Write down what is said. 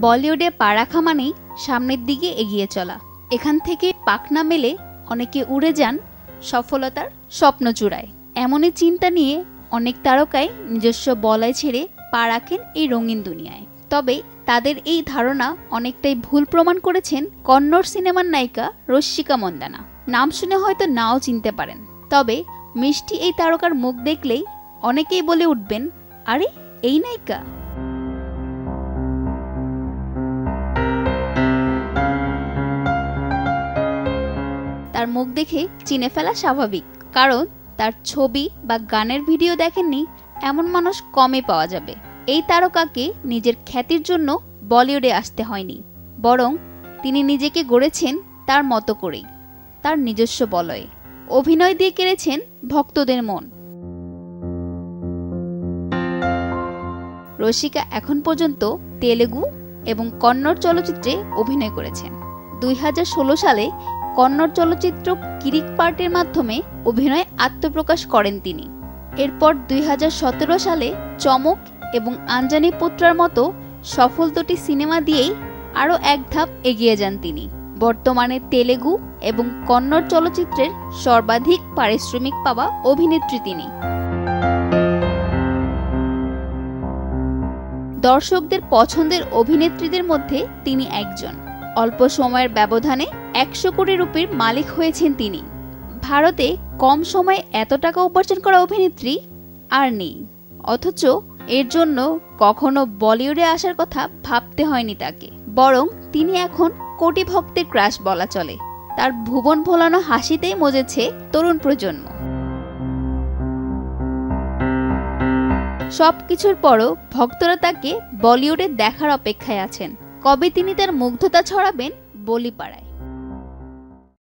बॉलीवुडे पा रखा मानेई सामनेर दिके एगिए चला। एखान थेके पाखना मेले अनेके उड़े जान सफलतार स्वप्न चूड़ाय। एमोनी चिंता निये अनेक तारकाई निजस्व बलय छेड़े पा राखेन एई रंगीन दुनियाय। तबे तादेर एई धारणा अनेकटाई भूल प्रमाण करेछेन कन्नड़ सिनेमार नायिका रश्मिका मंदाना। नाम शुने हयतो नाओ चिनते पारेन, तबे मिष्टि एई तारकार मुख देखलेई अनेकेई बोले उठबेन आरे एई नायिका। तार मुख देखे चिने फेला स्वाभाविक, कारण तार छवि बा गानेर भिडियो देखेननी एमन मानुष कमई पावा जाबे। एई तारकाके निजेर ख्यातिर जोन्नो बलिउडे आसते हयनि, बरং तिनि निजेके गড়েছেন तार मतो करेই, तार निजस्व बलয়ে अभिनय दिये केড়েছেন भक्तदेर मन। रश्मिका एखन पर्यन्त तेलुगु एबं कन्नड़ चलचित्रे अभिनय कরেছেন। 2016 साले कन्नड़ चलचित्र किरिक पार्टेर माध्यमे अभिनय आत्मप्रकाश करेन तिनि। एरपर 2017 साले चमक एबं आंजानी पुत्रार मतो सफल दुटी सिनेमा दिएई आरो एक धाप एगिए जान तिनि। बर्तमाने तेलुगु एबं कन्नड़ चलचित्रेर सर्वाधिक पारिश्रमिक पावा अभिनेत्री तिनि। दर्शकदेर पछंदेर अभिनेत्रीदेर मध्ये तिनि एकजन। अल्प समयेर व्यवधाने 100 कोटी रूपिर मालिक हयेछेन तिनि। भारते कम समये एत टाका उपार्जन करा अभिनेत्री आर नेई, अथच एर जोन्नो कखनो बलिउडे आसार कथा भाबते हयनि ताके, बरং तिनि एखन कोटी भक्तेर क्राश बला चले। तार भुवन भोलानो हासितेई मजेছে तरुण प्रजन्म। सबकिछुर परो भक्तरा ताके बलिउडे देखार अपेक्षाय आছেন, कबे तिनि तार मुग्धता छड़ाबेन बलिपाड़ाय।